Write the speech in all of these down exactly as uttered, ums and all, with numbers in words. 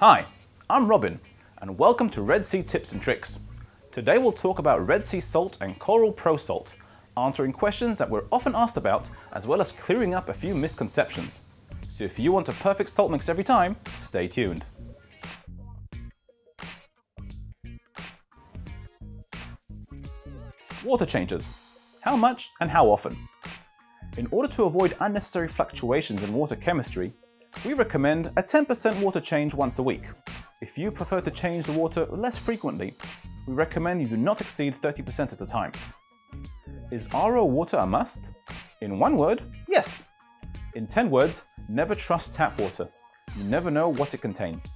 Hi, I'm Robin and welcome to Red Sea Tips and Tricks. Today we'll talk about Red Sea Salt and Coral Pro Salt, answering questions that we're often asked about as well as clearing up a few misconceptions. So if you want a perfect salt mix every time, stay tuned. Water changes. How much and how often? In order to avoid unnecessary fluctuations in water chemistry, we recommend a ten percent water change once a week. If you prefer to change the water less frequently, we recommend you do not exceed thirty percent at a time. Is R O water a must? In one word, yes. In ten words, never trust tap water. You never know what it contains.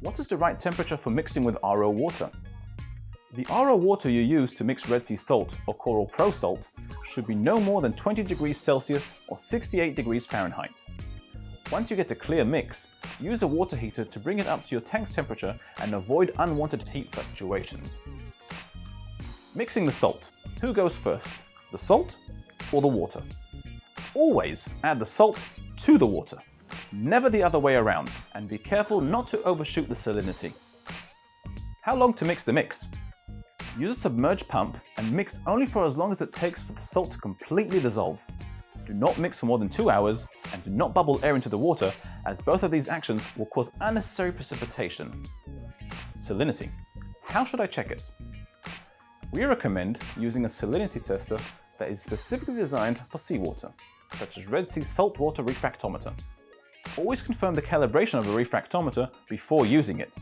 What is the right temperature for mixing with R O water? The R O water you use to mix Red Sea Salt or Coral Pro Salt should be no more than twenty degrees Celsius or sixty-eight degrees Fahrenheit. Once you get a clear mix, use a water heater to bring it up to your tank's temperature and avoid unwanted heat fluctuations. Mixing the salt. Who goes first, the salt or the water? Always add the salt to the water, never the other way around, and be careful not to overshoot the salinity. How long to mix the mix? Use a submerged pump and mix only for as long as it takes for the salt to completely dissolve. Do not mix for more than two hours and do not bubble air into the water, as both of these actions will cause unnecessary precipitation. Salinity. How should I check it? We recommend using a salinity tester that is specifically designed for seawater, such as Red Sea Saltwater Refractometer. Always confirm the calibration of a refractometer before using it.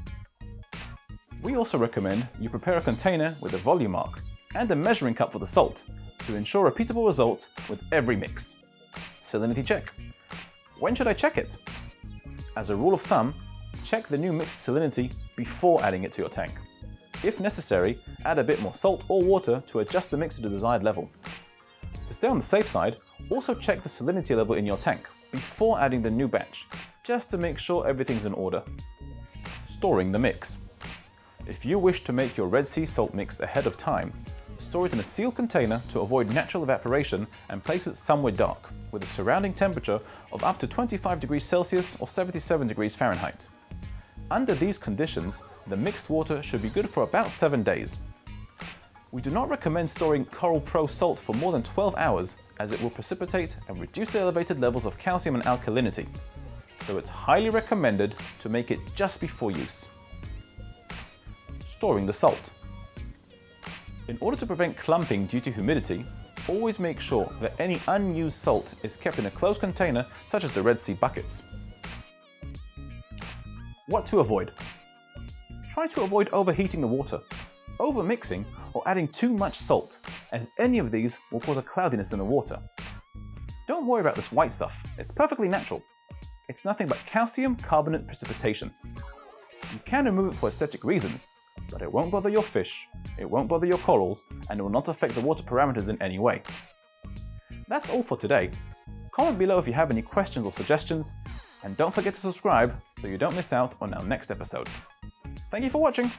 We also recommend you prepare a container with a volume mark and a measuring cup for the salt, to ensure repeatable results with every mix. Salinity check. When should I check it? As a rule of thumb, check the new mixed salinity before adding it to your tank. If necessary, add a bit more salt or water to adjust the mix to the desired level. To stay on the safe side, also check the salinity level in your tank before adding the new batch, just to make sure everything's in order. Storing the mix. If you wish to make your Red Sea salt mix ahead of time, store it in a sealed container to avoid natural evaporation and place it somewhere dark, with a surrounding temperature of up to twenty-five degrees Celsius or seventy-seven degrees Fahrenheit. Under these conditions, the mixed water should be good for about seven days. We do not recommend storing Coral Pro Salt for more than twelve hours, as it will precipitate and reduce the elevated levels of calcium and alkalinity, so it's highly recommended to make it just before use. Storing the salt. In order to prevent clumping due to humidity, always make sure that any unused salt is kept in a closed container such as the Red Sea buckets. What to avoid? Try to avoid overheating the water, overmixing or adding too much salt, as any of these will cause a cloudiness in the water. Don't worry about this white stuff, it's perfectly natural. It's nothing but calcium carbonate precipitation. You can remove it for aesthetic reasons, but it won't bother your fish, it won't bother your corals, and it will not affect the water parameters in any way. That's all for today. Comment below if you have any questions or suggestions, and don't forget to subscribe so you don't miss out on our next episode. Thank you for watching!